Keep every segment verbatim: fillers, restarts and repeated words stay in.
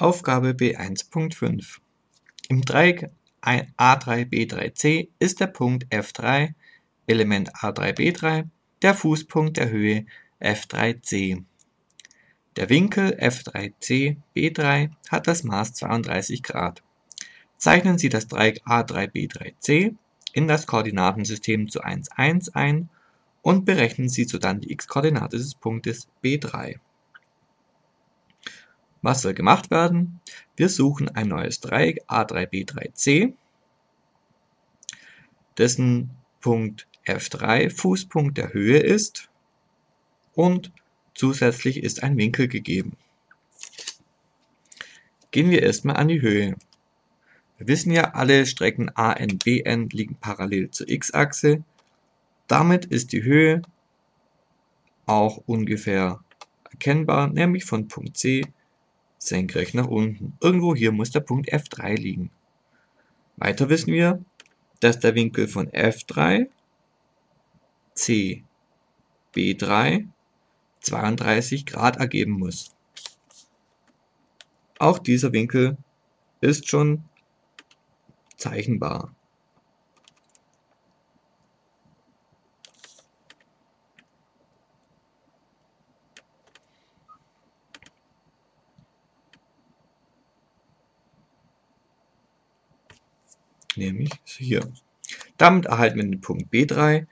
Aufgabe B eins Punkt fünf. Im Dreieck A drei B drei C ist der Punkt F drei, Element A drei B drei, der Fußpunkt der Höhe F drei C. Der Winkel F drei C B drei hat das Maß zweiunddreißig Grad. Zeichnen Sie das Dreieck A drei B drei C in das Koordinatensystem zu eins Komma eins ein und berechnen Sie sodann die x-Koordinate des Punktes B drei. Was soll gemacht werden? Wir suchen ein neues Dreieck A drei B drei C, dessen Punkt F drei Fußpunkt der Höhe ist und zusätzlich ist ein Winkel gegeben. Gehen wir erstmal an die Höhe. Wir wissen ja, alle Strecken A N, B N liegen parallel zur x-Achse. Damit ist die Höhe auch ungefähr erkennbar, nämlich von Punkt C senkrecht nach unten. Irgendwo hier muss der Punkt F drei liegen. Weiter wissen wir, dass der Winkel von F drei, C, B drei zweiunddreißig Grad ergeben muss. Auch dieser Winkel ist schon zeichenbar. Nämlich hier. Damit erhalten wir den Punkt B drei.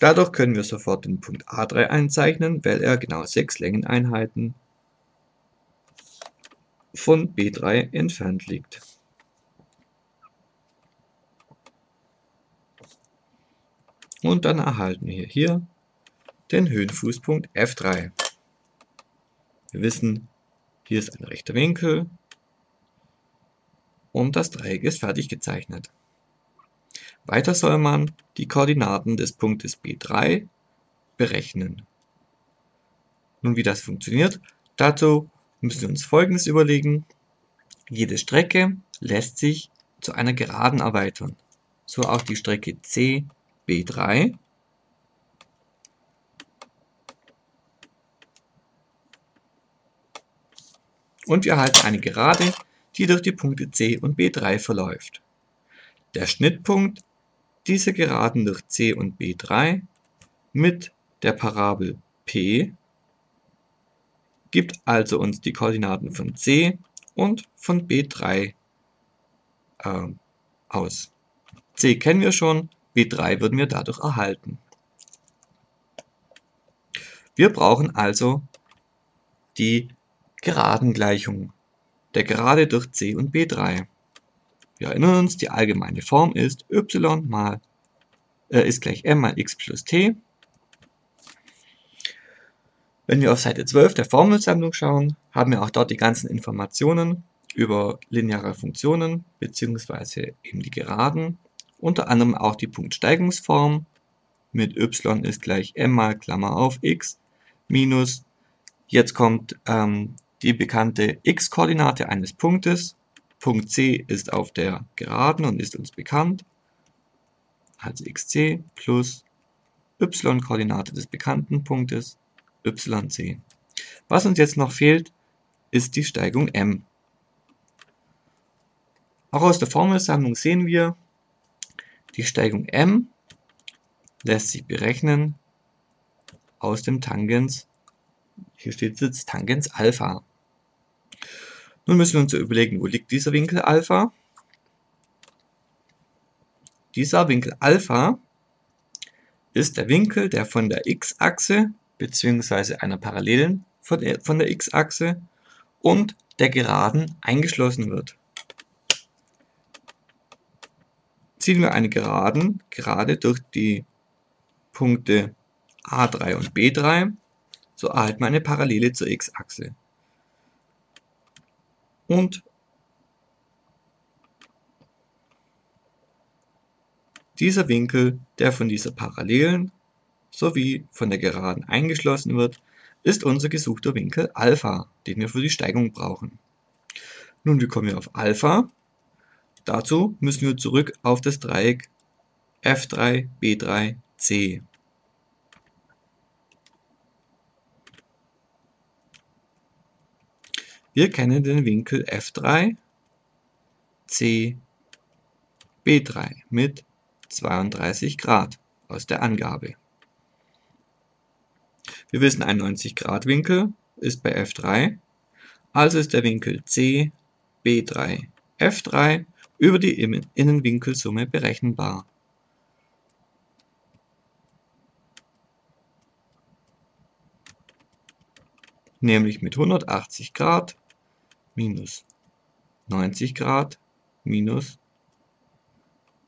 Dadurch können wir sofort den Punkt A drei einzeichnen, weil er genau sechs Längeneinheiten von B drei entfernt liegt. Und dann erhalten wir hier den Höhenfußpunkt F drei. Wir wissen, hier ist ein rechter Winkel. Und das Dreieck ist fertig gezeichnet. Weiter soll man die Koordinaten des Punktes B drei berechnen. Nun, wie das funktioniert, dazu müssen wir uns Folgendes überlegen. Jede Strecke lässt sich zu einer Geraden erweitern. So auch die Strecke C B drei. Und wir erhalten eine Gerade, die durch die Punkte C und B drei verläuft. Der Schnittpunkt dieser Geraden durch C und B drei mit der Parabel P gibt also uns die Koordinaten von C und von B drei äh, aus. C kennen wir schon, B drei würden wir dadurch erhalten. Wir brauchen also die Geradengleichung der Gerade durch C und B drei. Wir erinnern uns, die allgemeine Form ist y mal äh, ist gleich m mal x plus t. Wenn wir auf Seite zwölf der Formelsammlung schauen, haben wir auch dort die ganzen Informationen über lineare Funktionen bzw. eben die Geraden, unter anderem auch die Punktsteigungsform mit y ist gleich m mal Klammer auf x minus, jetzt kommt ähm, die bekannte x-Koordinate eines Punktes. Punkt C ist auf der Geraden und ist uns bekannt. Also xc plus y-Koordinate des bekannten Punktes, yc. Was uns jetzt noch fehlt, ist die Steigung m. Auch aus der Formelsammlung sehen wir, die Steigung m lässt sich berechnen aus dem Tangens. Hier steht jetzt Tangens Alpha. Nun müssen wir uns überlegen, wo liegt dieser Winkel Alpha? Dieser Winkel Alpha ist der Winkel, der von der x-Achse bzw. einer Parallelen von der, von der x-Achse und der Geraden eingeschlossen wird. Ziehen wir eine Geraden, gerade durch die Punkte A drei und B drei, so erhalten wir eine Parallele zur x-Achse. Und dieser Winkel, der von dieser Parallelen sowie von der Geraden eingeschlossen wird, ist unser gesuchter Winkel Alpha, den wir für die Steigung brauchen. Nun, wie kommen wir auf Alpha? Dazu müssen wir zurück auf das Dreieck F drei B drei C. Wir kennen den Winkel F drei, C, B drei mit zweiunddreißig Grad aus der Angabe. Wir wissen, ein neunzig Grad Winkel ist bei F drei, also ist der Winkel C, B drei, F drei über die Innenwinkelsumme berechenbar. Nämlich mit hundertachtzig Grad minus neunzig Grad minus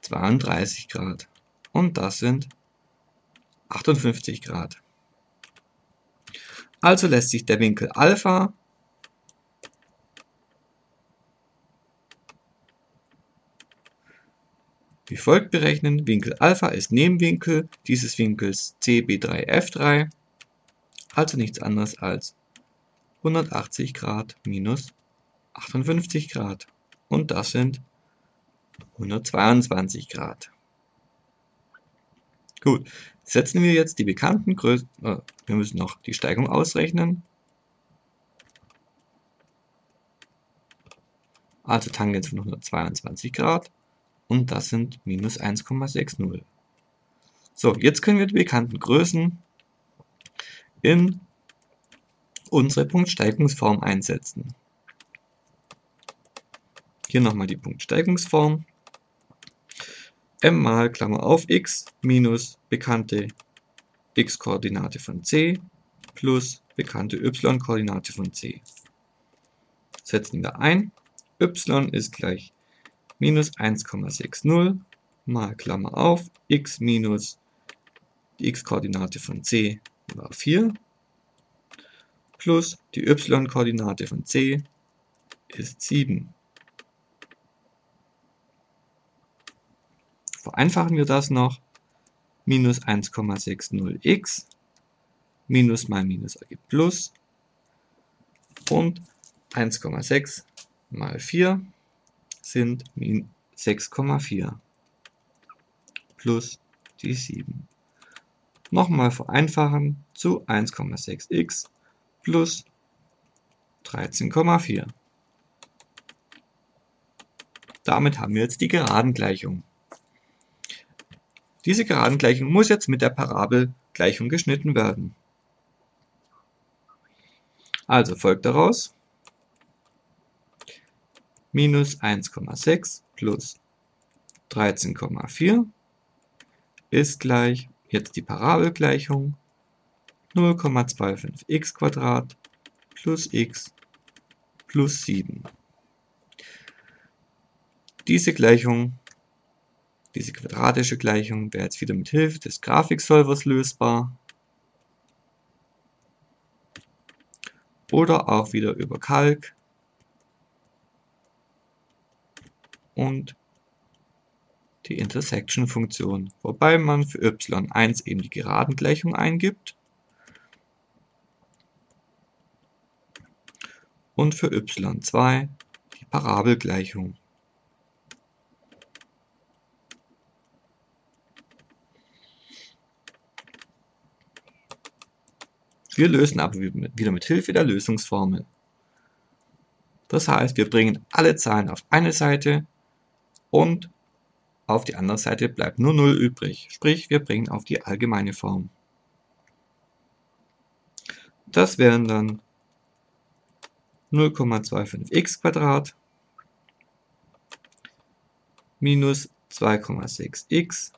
zweiunddreißig Grad. Und das sind achtundfünfzig Grad. Also lässt sich der Winkel Alpha wie folgt berechnen. Winkel Alpha ist Nebenwinkel dieses Winkels C B drei F drei, also nichts anderes als hundertachtzig Grad minus achtundfünfzig Grad. Und das sind hundertzweiundzwanzig Grad. Gut, setzen wir jetzt die bekannten Größen, äh, wir müssen noch die Steigung ausrechnen. Also Tangens von hundertzweiundzwanzig Grad. Und das sind minus eins Komma sechzig. So, jetzt können wir die bekannten Größen in unsere Punktsteigungsform einsetzen. Hier nochmal die Punktsteigungsform. M mal Klammer auf x minus bekannte x-Koordinate von c plus bekannte y-Koordinate von c. Setzen wir ein. Y ist gleich minus eins Komma sechzig mal Klammer auf x minus die x-Koordinate von c war vier plus die y-Koordinate von c ist sieben. Vereinfachen wir das noch. Minus eins Komma sechzig x minus mal minus ergibt plus und eins Komma sechs mal vier sind sechs Komma vier plus die sieben. Nochmal vereinfachen zu eins Komma sechzig x plus dreizehn Komma vier. Damit haben wir jetzt die geraden Gleichung. Diese geraden Gleichung muss jetzt mit der Parabelgleichung geschnitten werden. Also folgt daraus minus eins Komma sechs plus dreizehn Komma vier ist gleich, jetzt die Parabelgleichung, null Komma fünfundzwanzig x Quadrat plus x plus sieben. Diese Gleichung, diese quadratische Gleichung wäre jetzt wieder mit Hilfe des Grafiksolvers lösbar oder auch wieder über Kalk und die Intersection-Funktion, wobei man für y eins eben die geraden Gleichung eingibt und für y zwei die Parabelgleichung. Wir lösen aber wieder mit Hilfe der Lösungsformel. Das heißt, wir bringen alle Zahlen auf eine Seite und auf die andere Seite bleibt nur null übrig. Sprich, wir bringen auf die allgemeine Form. Das wären dann null Komma fünfundzwanzig x Quadrat minus zwei Komma sechzig x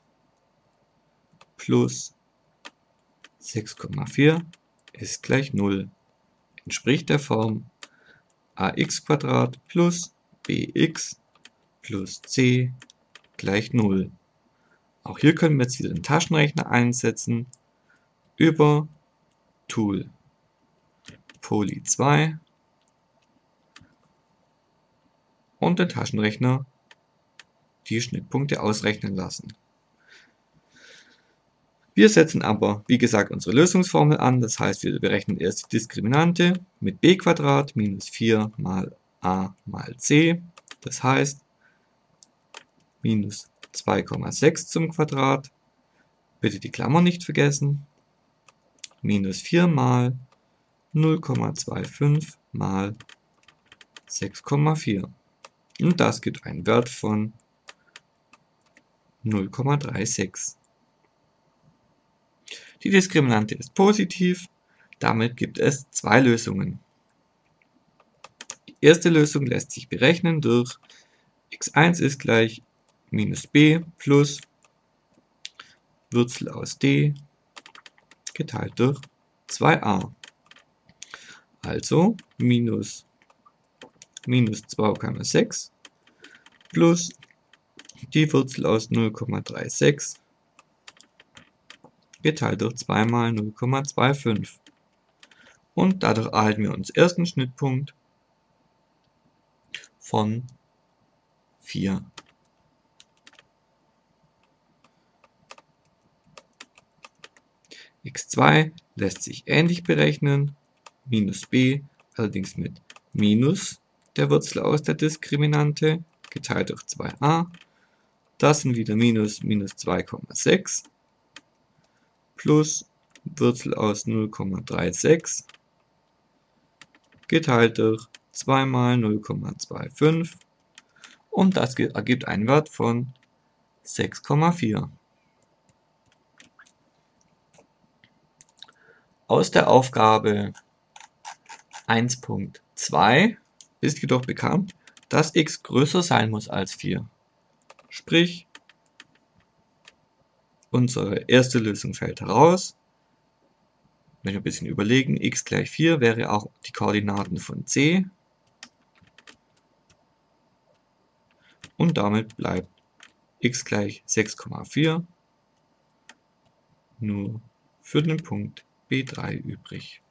plus sechs Komma vier ist gleich null. Entspricht der Form ax Quadrat plus bx plus c gleich null. Auch hier können wir jetzt wieder den Taschenrechner einsetzen über Tool Poly zwei und den Taschenrechner die Schnittpunkte ausrechnen lassen. Wir setzen aber, wie gesagt, unsere Lösungsformel an, das heißt, wir berechnen erst die Diskriminante mit b Quadrat minus vier mal a mal c, das heißt minus zwei Komma sechs zum Quadrat, bitte die Klammer nicht vergessen, minus vier mal null Komma fünfundzwanzig mal sechs Komma vier. Und das gibt einen Wert von null Komma sechsunddreißig. Die Diskriminante ist positiv, damit gibt es zwei Lösungen. Die erste Lösung lässt sich berechnen durch x eins ist gleich minus b plus Wurzel aus d geteilt durch zwei a. Also minus, minus zwei Komma sechs plus die Wurzel aus null Komma sechsunddreißig geteilt durch zwei mal null Komma fünfundzwanzig. Und dadurch erhalten wir uns ersten Schnittpunkt von vier. x zwei lässt sich ähnlich berechnen, minus b, allerdings mit minus der Wurzel aus der Diskriminante, geteilt durch zwei a. Das sind wieder minus, minus zwei Komma sechs, plus Wurzel aus null Komma sechsunddreißig, geteilt durch zwei mal null Komma fünfundzwanzig. Und das ergibt einen Wert von sechs Komma vier. Aus der Aufgabe eins Punkt zwei ist jedoch bekannt, dass x größer sein muss als vier. Sprich, unsere erste Lösung fällt heraus. Wenn wir ein bisschen überlegen, x gleich vier wäre auch die Koordinaten von c. Und damit bleibt x gleich sechs Komma vier nur für den Punkt b drei übrig.